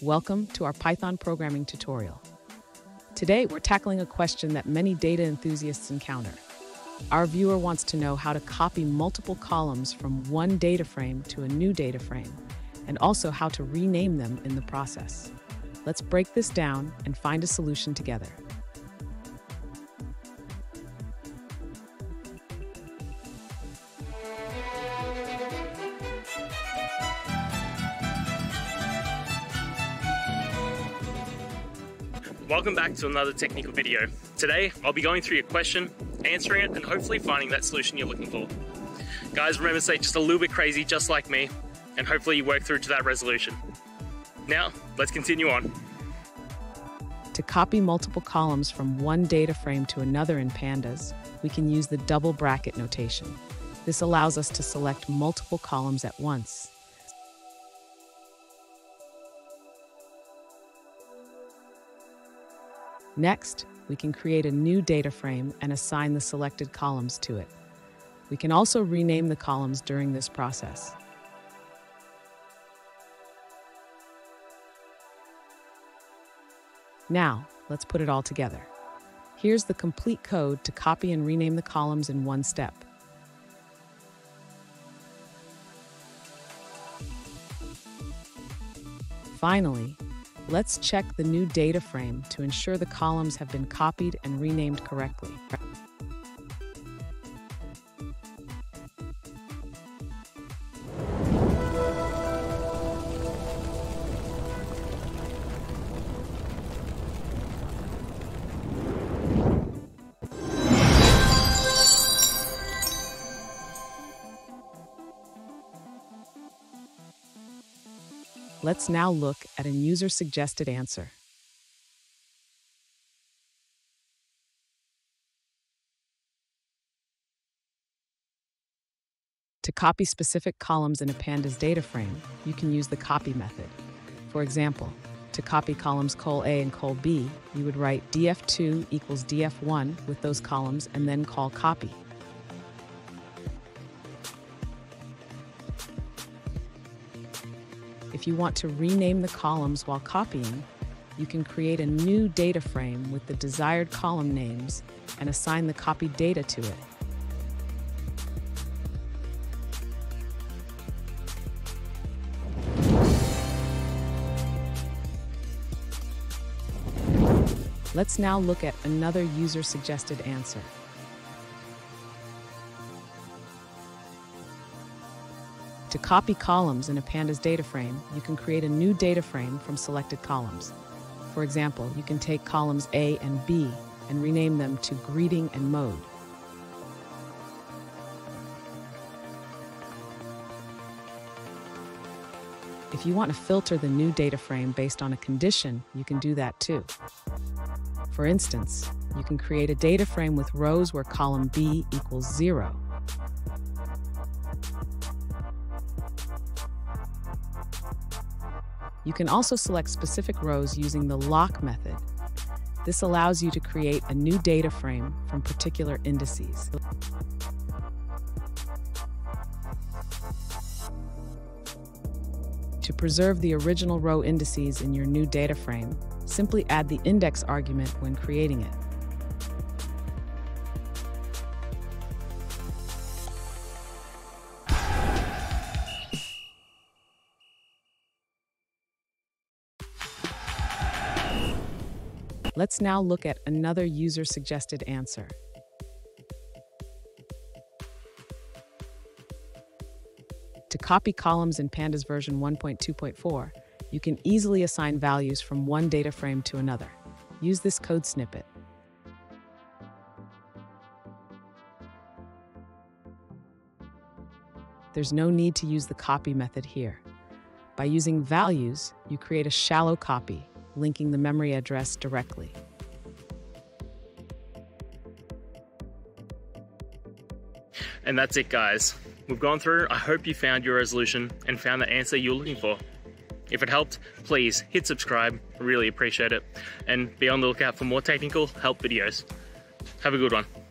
Welcome to our Python programming tutorial. Today, we're tackling a question that many data enthusiasts encounter. Our viewer wants to know how to copy multiple columns from one data frame to a new data frame, and also how to rename them in the process. Let's break this down and find a solution together. Welcome back to another technical video. Today, I'll be going through your question, answering it, and hopefully finding that solution you're looking for. Guys, remember to stay just a little bit crazy, just like me, and hopefully you work through to that resolution. Now, let's continue on. To copy multiple columns from one data frame to another in Pandas, we can use the double bracket notation. This allows us to select multiple columns at once. Next, we can create a new data frame and assign the selected columns to it. We can also rename the columns during this process. Now, let's put it all together. Here's the complete code to copy and rename the columns in one step. Finally, let's check the new data frame to ensure the columns have been copied and renamed correctly. Let's now look at a user-suggested answer. To copy specific columns in a Pandas data frame, you can use the copy method. For example, to copy columns (A) and (B), you would write df2 equals df1 with those columns and then call copy. If you want to rename the columns while copying, you can create a new data frame with the desired column names and assign the copied data to it. Let's now look at another user-suggested answer. To copy columns in a Pandas data frame, you can create a new data frame from selected columns. For example, you can take columns A and B and rename them to greeting and mode. If you want to filter the new data frame based on a condition, you can do that too. For instance, you can create a data frame with rows where column B equals 0. You can also select specific rows using the lock method. This allows you to create a new data frame from particular indices. To preserve the original row indices in your new data frame, simply add the index argument when creating it. Let's now look at another user-suggested answer. To copy columns in Pandas version 1.2.4, you can easily assign values from one data frame to another. Use this code snippet. There's no need to use the copy method here. By using values, you create a shallow copy, linking the memory address directly. And that's it, guys. We've gone through. I hope you found your resolution and found the answer you're looking for. If it helped, please hit subscribe. I really appreciate it. And be on the lookout for more technical help videos. Have a good one.